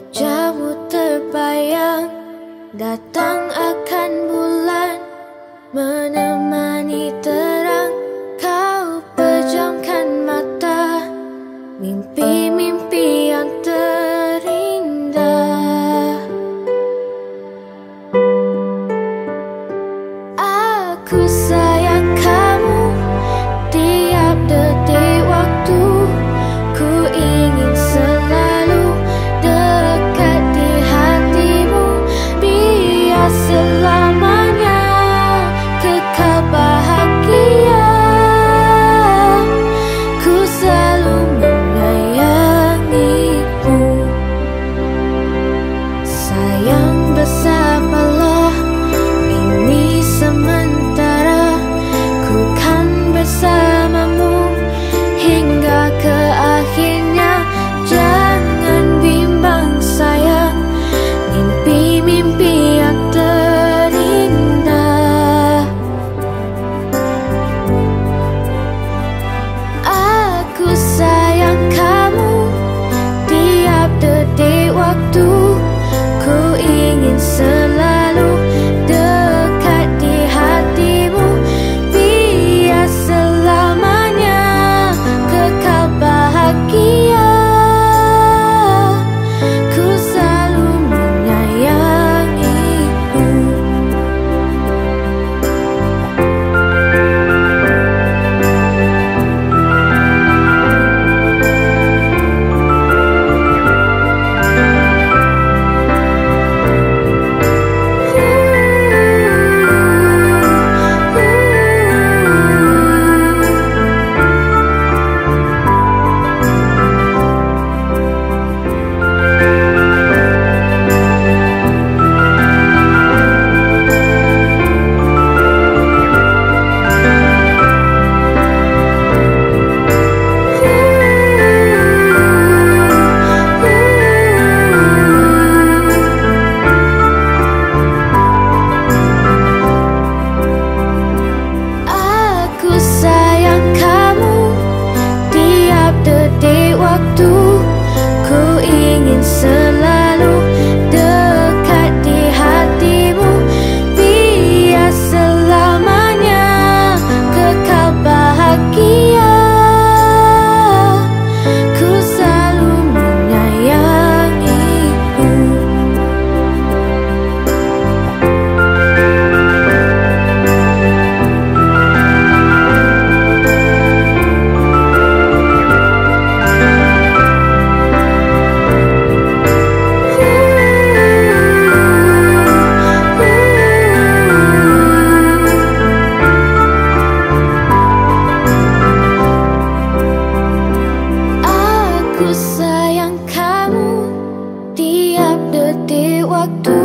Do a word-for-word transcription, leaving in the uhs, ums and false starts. Wajahmu terbayang, datang akan bulan, menemani terang. Kau pejamkan mata, mimpi-mimpi yang terindah. Aku sayang kamu, tiap detik waktu. Ku ingin selalu dekat di hatimu, biar selamanya kekal bahagia. Ku selalu menyayangimu. Sayang bersamalah, ini sementara. Ku kan bersamamu hingga ke akhirnya. Jangan bimbang sayang, mimpi-mimpi yang terindah. Aku sayang kamu, tiap detik waktu. Ku ingin selalu dekat di hatimu, biar selamanya kekal bahagia. Ku selalu menyayangimu. Aku sayang kamu, tiap detik waktu.